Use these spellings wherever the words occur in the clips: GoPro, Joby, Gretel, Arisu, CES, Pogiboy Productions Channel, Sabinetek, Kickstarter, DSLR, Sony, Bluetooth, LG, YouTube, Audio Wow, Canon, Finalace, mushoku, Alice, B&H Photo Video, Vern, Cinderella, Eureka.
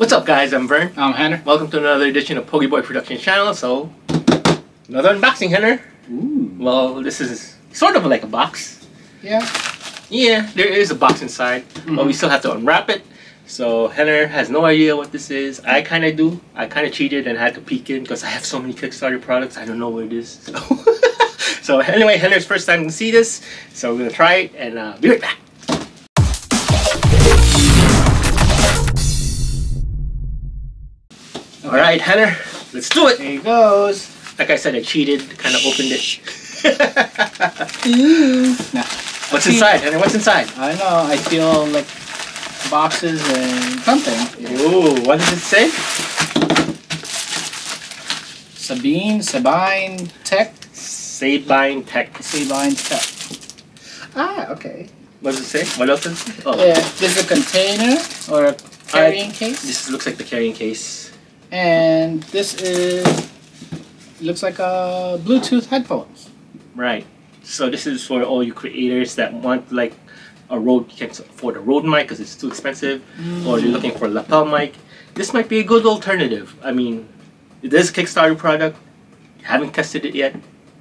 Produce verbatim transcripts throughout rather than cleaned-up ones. What's up, guys? I'm Vern. I'm Henner. Welcome to another edition of Pogiboy Productions Channel. So, another unboxing, Henner. Ooh. Well, this is sort of like a box. Yeah. Yeah, there is a box inside, mm-hmm. but we still have to unwrap it. So, Henner has no idea what this is. I kind of do. I kind of cheated and had to peek in because I have so many Kickstarter products. I don't know what it is. So, so anyway, Henner's first time to see this. So, we're going to try it and uh, be right back. All right, Henner, let's do it. There he goes. Like I said, I cheated, kind of opened it. Ooh. Nah. What's I inside, Henner? What's inside? I don't know. I feel like boxes and something. Ooh, what does it say? Sabine, Sabinetek. Sabinetek. Sabinetek. Ah, okay. What does it say? What else does it say? Oh. Yeah, this is a container or a carrying uh, case. This looks like the carrying case. And this is, looks like a Bluetooth headphones. Right. So this is for all you creators that want like a Rode, you can't afford a Rode mic because it's too expensive, mm. or you're looking for a lapel mic. This might be a good alternative. I mean, it is a Kickstarter product. Haven't tested it yet,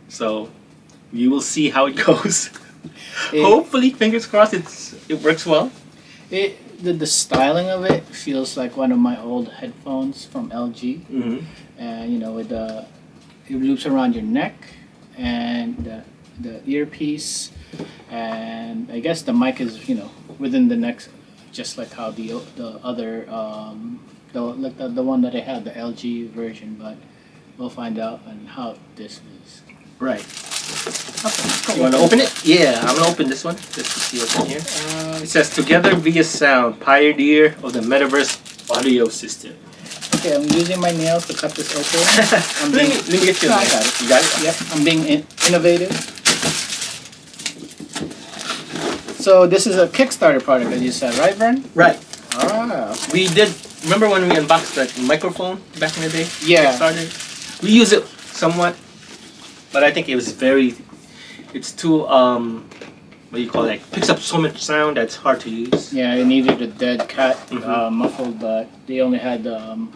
so you will see how it goes. It, Hopefully, fingers crossed, it's it works well. It. The, the styling of it feels like one of my old headphones from L G, mm-hmm. and you know, with the it loops around your neck, and the, the earpiece, and I guess the mic is, you know, within the neck, just like how the the other um, the like the, the one that I had, the L G version. But we'll find out on how this is. Right. Okay. You want to open it? Yeah, I'm gonna open this one just to see what's in here. Uh, it says together via sound, pioneer of the metaverse audio system. Okay, I'm using my nails to cut this open. I'm being, let, me, let me get your no, nails. I got it. You got it? Yep. I'm being in innovative. So this is a Kickstarter product, as you said, right, Vern? Right. Ah. We did. Remember when we unboxed that microphone back in the day? Yeah. Kickstarter. We use it somewhat. But I think it was very, it's too, um, what do you call it? It picks up so much sound that's hard to use. Yeah, it needed a dead cat, mm-hmm. uh, muffled, but they only had um,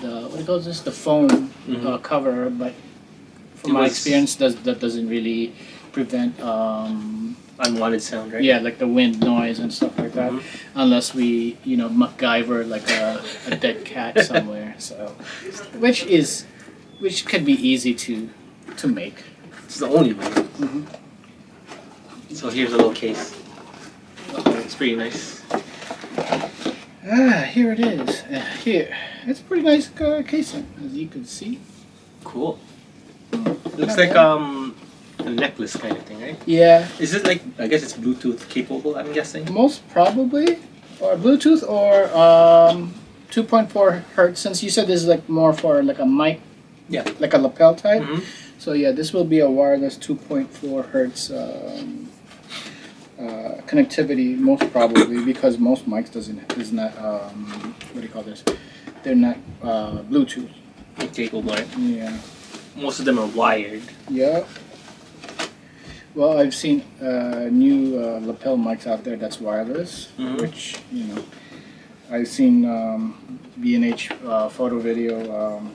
the, what do you call this? The foam mm-hmm. uh, cover, but from it my experience, does, that doesn't really prevent um, unwanted sound, right? Yeah, like the wind noise and stuff like that. Mm-hmm. Unless we, you know, MacGyver like a, a dead cat somewhere. So, which is, which could be easy to. to make. It's the only way. Mm-hmm. So here's a little case. Okay, it's pretty nice. Ah, here it is. Uh, here. It's a pretty nice uh, casing, as you can see. Cool. Mm, looks like bad. um a necklace kind of thing, right? Yeah. Is it like, I guess it's Bluetooth capable, I'm guessing? Most probably. Or Bluetooth or um two point four hertz, since you said this is like more for like a mic, yeah, like a lapel type. Mm-hmm. So yeah, this will be a wireless two point four hertz um, uh, connectivity, most probably, because most mics doesn't is not um, what do you call this? They're not uh, Bluetooth. Capable, right? Yeah. Most of them are wired. Yeah. Well, I've seen uh, new uh, lapel mics out there that's wireless, mm-hmm. which you know, I've seen um, B and H uh, Photo Video um,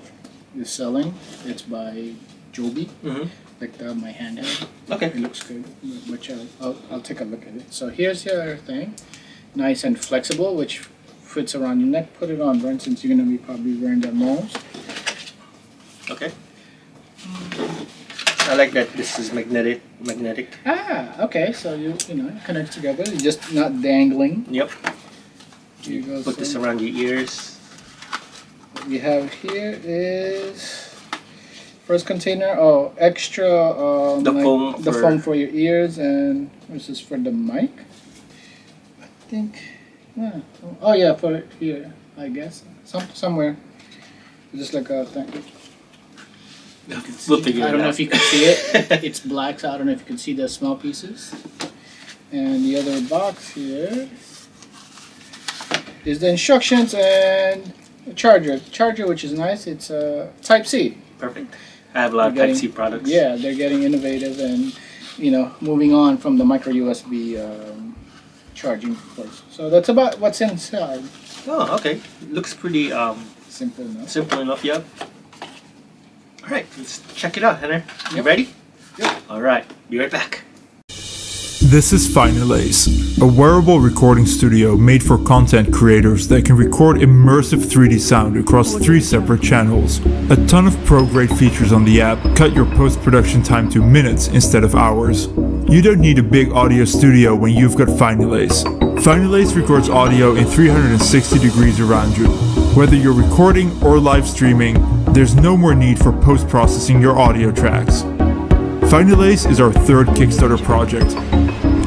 is selling. It's by Joby, mm-hmm. like the, my handheld. Okay. It looks good, which I'll, I'll, I'll take a look at it. So here's your thing, nice and flexible, which fits around your neck. Put it on, Vern, since you're going to be probably wearing that most. Okay. I like that this is magnetic. Magnetic. Ah, okay. So you you know connect together. You're just not dangling. Yep. Here you go. Put so. This around your ears. What we have here is. First container, oh, extra um, the, like foam the foam for your ears, and this is for the mic, I think. Yeah. Oh yeah, for here, I guess, some somewhere. Just like a thing. We'll figure it out. I don't know if you can see it. It's black, so I don't know if you can see the small pieces. And the other box here is the instructions and a charger. Charger, which is nice. It's a uh, Type C. Perfect. I have a lot they're of Type-C products. Yeah, they're getting innovative and, you know, moving on from the micro U S B um, charging ports. So that's about what's inside. Oh, okay. Looks pretty um, simple enough. Simple enough, yeah. All right, let's check it out, Henner. You yep. ready? Yep. All right, be right back. This is Finalace, a wearable recording studio made for content creators that can record immersive three D sound across three separate channels. A ton of pro-grade features on the app cut your post-production time to minutes instead of hours. You don't need a big audio studio when you've got Finalace. Finalace records audio in three hundred sixty degrees around you. Whether you're recording or live streaming, there's no more need for post-processing your audio tracks. Finalace is our third Kickstarter project,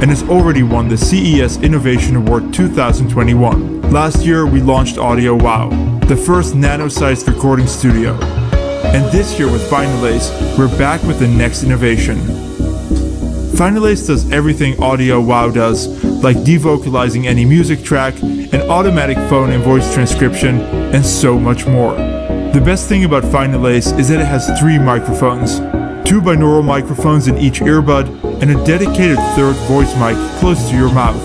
and has already won the C E S Innovation Award two thousand twenty-one. Last year we launched Audio Wow, the first nano-sized recording studio. And this year with Finalace, we're back with the next innovation. Finalace does everything Audio Wow does, like devocalizing any music track, an automatic phone and voice transcription, and so much more. The best thing about Finalace is that it has three microphones. Two binaural microphones in each earbud, and a dedicated third voice mic close to your mouth.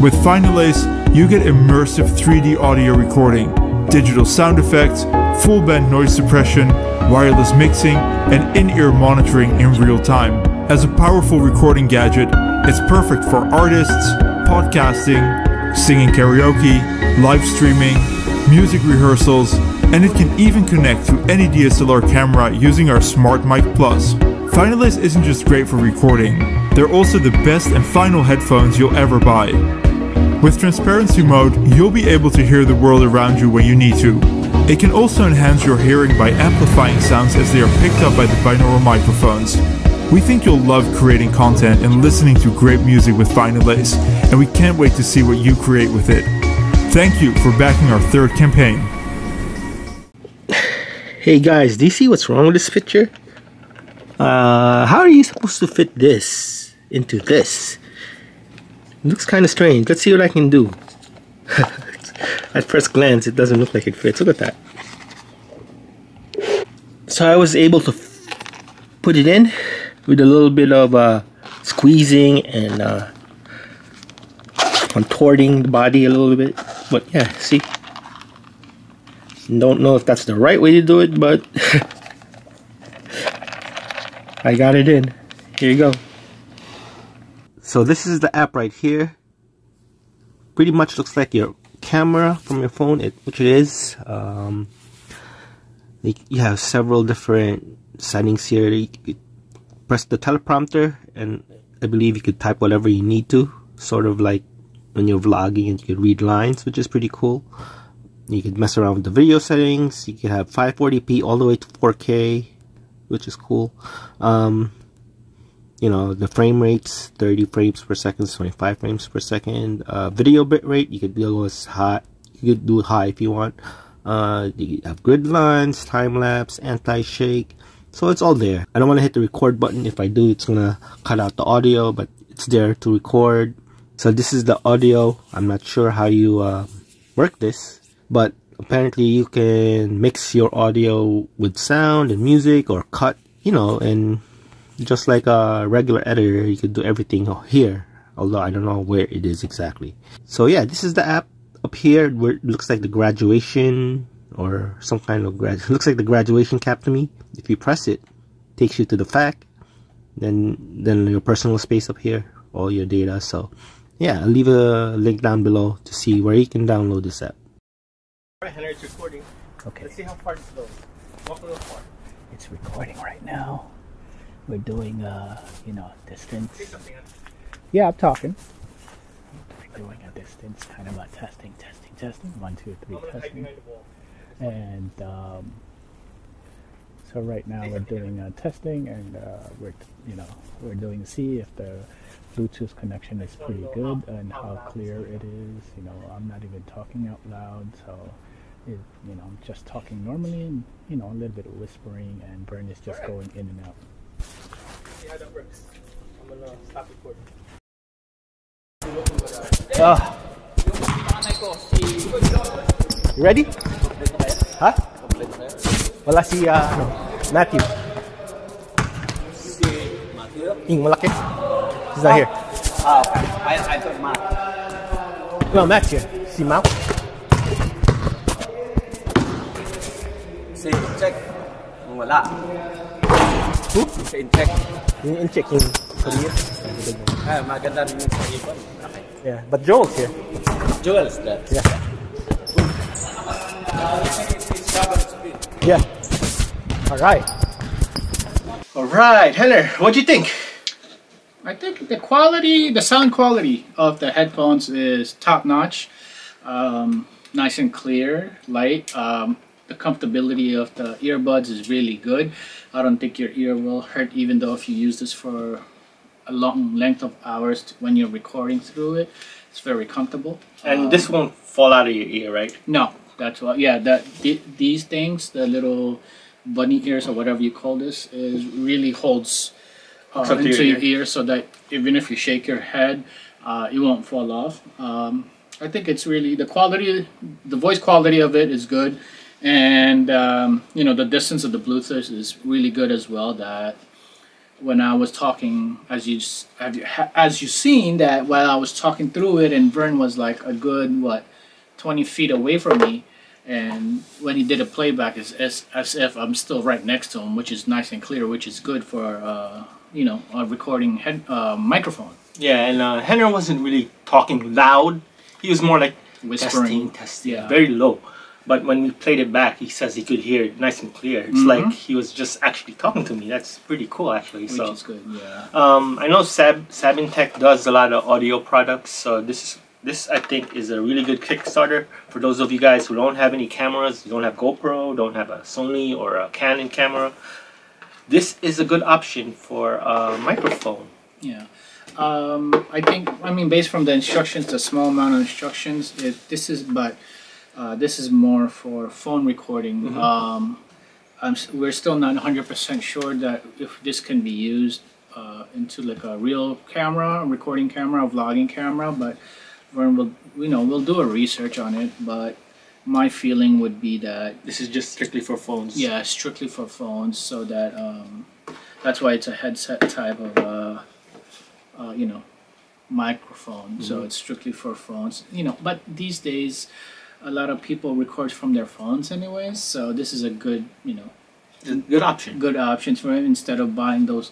With Finalace, you get immersive three D audio recording, digital sound effects, full band noise suppression, wireless mixing, and in-ear monitoring in real time. As a powerful recording gadget, it's perfect for artists, podcasting, singing karaoke, live streaming, music rehearsals, and it can even connect to any D S L R camera using our Smart Mic Plus. Finalace isn't just great for recording, they're also the best and final headphones you'll ever buy. With transparency mode, you'll be able to hear the world around you when you need to. It can also enhance your hearing by amplifying sounds as they are picked up by the binaural microphones. We think you'll love creating content and listening to great music with Finalace, and we can't wait to see what you create with it. Thank you for backing our third campaign. Hey guys, do you see what's wrong with this picture? Uh, how are you supposed to fit this into this? It looks kind of strange. Let's see what I can do. At first glance, it doesn't look like it fits. Look at that. So I was able to put it in with a little bit of uh, squeezing and uh, contorting the body a little bit. But yeah, see? Don't know if that's the right way to do it, but I got it in. Here you go. So this is the app right here. Pretty much looks like your camera from your phone, it, which it is. Um, you have several different settings here. You could press the teleprompter, and I believe you could type whatever you need to. Sort of like when you're vlogging and you could read lines, which is pretty cool. You can mess around with the video settings. You can have five forty p all the way to four K, which is cool. Um, you know, the frame rates, thirty frames per second, twenty-five frames per second. Uh, video bit rate, you could do as high. You could do high if you want. Uh, you have grid lines, time lapse, anti-shake. So it's all there. I don't want to hit the record button. If I do, it's gonna cut out the audio, but it's there to record. So this is the audio. I'm not sure how you uh, work this. But apparently you can mix your audio with sound and music or cut, you know, and just like a regular editor, you can do everything here, although I don't know where it is exactly. So yeah, this is the app up here where it looks like the graduation or some kind of grad. It looks like the graduation cap to me. If you press it, it takes you to the fac, then, then your personal space up here, all your data. So yeah, I'll leave a link down below to see where you can download this app. Henry, it's recording. Okay. Let's see how far this goes. Walk a little far. It's recording right now. We're doing, uh, you know, distance. Say something else. Yeah, I'm talking. We're doing a distance, kind of a testing, testing, testing. One, two, three, testing. And um, so right now we're doing uh, testing, and uh, we're, you know, we're doing to see if the Bluetooth connection is pretty good and how clear it is. You know, I'm not even talking out loud, so. It, you know, I'm just talking normally, and, you know, a little bit of whispering, and Vern is just right. going in and out. See how that works. I'm going to stop recording. Oh. You ready? Huh? Wala si uh, ano, Matthew. Ing malaki. He's not here. Oh, I thought Matt. No, Matt's here. See Matt? check. Wala. In-check. Yung in-check yung career. Ah, maganda rin yung career ko. Okay. Yeah, but Joel's here. Joel's there. Yeah. Yeah. Alright. Alright, Heller, what do you think? I think the quality, the sound quality of the headphones is top-notch. Um, nice and clear, light. Um, the comfortability of the earbuds is really good. I don't think your ear will hurt, even though if you use this for a long length of hours to, when you're recording through it. It's very comfortable. And um, this won't fall out of your ear, right? No, that's what, yeah, that, th these things, the little bunny ears or whatever you call this, is really holds Uh, into your ear. your ear so that even if you shake your head, uh, it won't fall off. Um, I think it's really the quality, the voice quality of it is good, and um, you know, the distance of the Bluetooth is really good as well. That when I was talking, as you have you, as you seen that while I was talking through it, and Vern was like a good what twenty feet away from me, and when he did a playback, it's as, as if I'm still right next to him, which is nice and clear, which is good for. Uh, you know, a recording head, uh, microphone. Yeah, and uh, Henry wasn't really talking loud. He was more like whispering, testing, testing, yeah. Very low. But when we played it back, he says he could hear it nice and clear. It's mm-hmm. like he was just actually talking to me. That's pretty cool, actually. Which so, is good, yeah. Um, I know Sab Sabinetek does a lot of audio products, so this is This, I think, is a really good Kickstarter for those of you guys who don't have any cameras, you don't have GoPro, don't have a Sony or a Canon camera. This is a good option for a microphone. Yeah, um, I think, I mean, based from the instructions, the small amount of instructions, it, this is, but uh, this is more for phone recording. Mm-hmm. um, I'm, we're still not one hundred percent sure that if this can be used uh, into like a real camera, a recording camera, a vlogging camera, but we'll, you know, we'll do a research on it, but my feeling would be that this is just strictly for phones. Yeah, strictly for phones. So that um, that's why it's a headset type of uh, uh, you know, microphone. Mm-hmm. So it's strictly for phones. You know, but these days, a lot of people record from their phones, anyways. So this is a good, you know, a good option. Good options for it, instead of buying those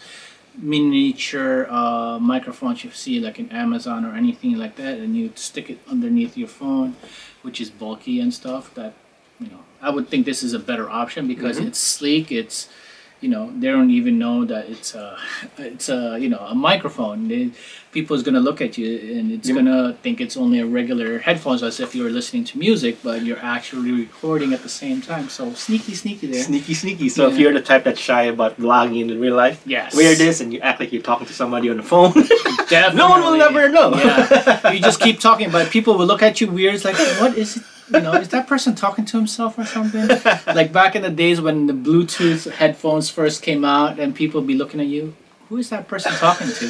miniature uh, microphones you see like in Amazon or anything like that, and you stick it underneath your phone, which is bulky and stuff. That, you know, I would think this is a better option because mm-hmm. it's sleek. It's, you know, they don't even know that it's a, it's a, you know, a microphone. They, people's gonna look at you and it's yep. gonna think it's only a regular headphones, as if you're listening to music, but you're actually recording at the same time. So sneaky, sneaky there. Sneaky, sneaky. So yeah. If you're the type that's shy about vlogging in real life, yes. wear this and you act like you're talking to somebody on the phone. No one will ever know. Yeah. You just keep talking, but people will look at you weird. It's like, what is it? You know, is that person talking to himself or something? Like back in the days when the Bluetooth headphones first came out, and people be looking at you, who is that person talking to?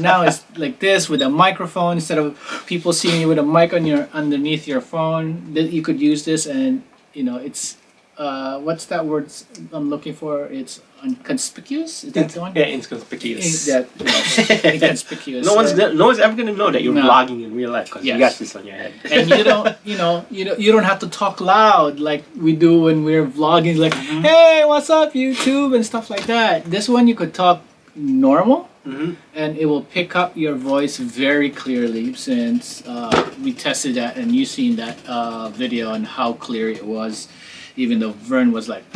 Now it's like this with a microphone. Instead of people seeing you with a mic on your underneath your phone, you could use this, and you know, it's uh, what's that word I'm looking for? It's inconspicuous. Is that the one? Yeah, inconspicuous. In, that, yeah, inconspicuous. No one's no one's ever gonna know that you're no. vlogging in real life because yes. you got this on your head. And you don't, you know, you don't, you don't have to talk loud like we do when we're vlogging. Like, mm-hmm. hey, what's up, YouTube, and stuff like that. This one you could talk normal, mm-hmm. and it will pick up your voice very clearly. Since uh, we tested that, and you seen that uh, video and how clear it was, even though Vern was like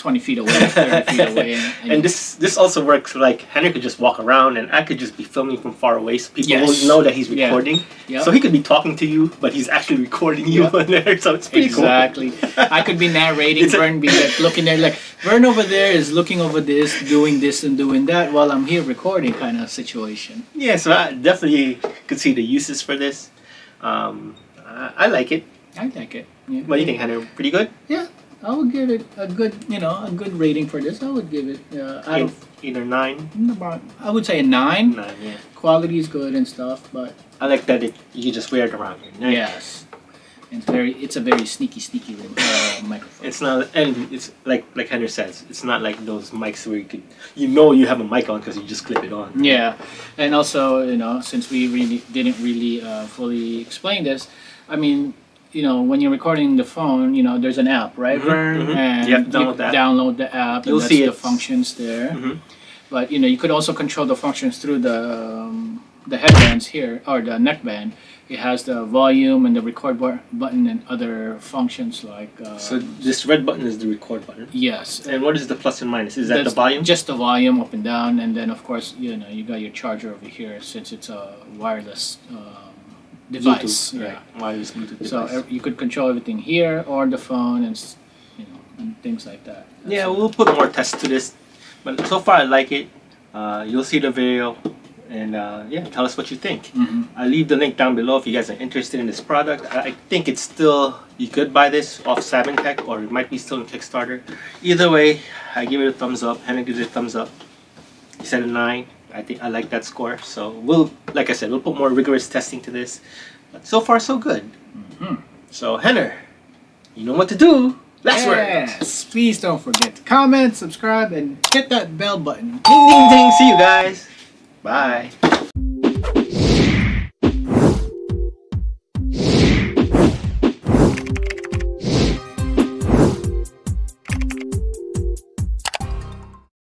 twenty feet away, thirty feet away. And, and, and this this also works, like Henry could just walk around and I could just be filming from far away so people yes. will know that he's recording. Yeah. Yep. So he could be talking to you, but he's actually recording you yep. on there, so it's pretty exactly. cool. Exactly. I could be narrating, Vern be like looking there, like Vern over there is looking over this, doing this and doing that while I'm here recording kind of situation. Yeah, so I definitely could see the uses for this. Um, I, I like it. I like it. Yeah. What do you think, Henry? Pretty good? Yeah. I would give it a good, you know, a good rating for this. I would give it uh, out of eight or nine. About, I would say a nine. Nine, yeah. Quality is good and stuff, but I like that it you just wear it around your neck. Yes, and it's very, it's a very sneaky, sneaky uh, microphone. It's not, and it's like like Henry says, it's not like those mics where you could, you know, you have a mic on because you just clip it on. Yeah, and also, you know, since we really didn't really uh, fully explain this, I mean. you know, when you're recording the phone, you know, there's an app, right? Vern, mm-hmm. and yep, download, you that. download the app. You'll and that's see the it. functions there. Mm-hmm. But you know, you could also control the functions through the um, the headbands here, or the neckband. It has the volume and the record button and other functions like. Uh, so this red button is the record button. Yes. And what is the plus and minus? Is that That's the volume? Just the volume up and down, and then of course you know you got your charger over here since it's a wireless um, device. Bluetooth, yeah. Right. Wireless Bluetooth. So device. You could control everything here or the phone and you know and things like that. That's yeah, we'll put more tests to this, but so far I like it. Uh, you'll see the video. And uh, yeah, tell us what you think. Mm-hmm. I'll leave the link down below if you guys are interested in this product. I think it's still, you could buy this off Sabinetek or it might be still on Kickstarter. Either way, I give it a thumbs up. Hannah gives it a thumbs up. He said a nine. I think I like that score. So we'll, like I said, we'll put more rigorous testing to this. But so far, so good. Mm-hmm. So Hannah, you know what to do. Last yes. word. Please don't forget to comment, subscribe, and hit that bell button. Ding, ding, ding. See you guys. Bye.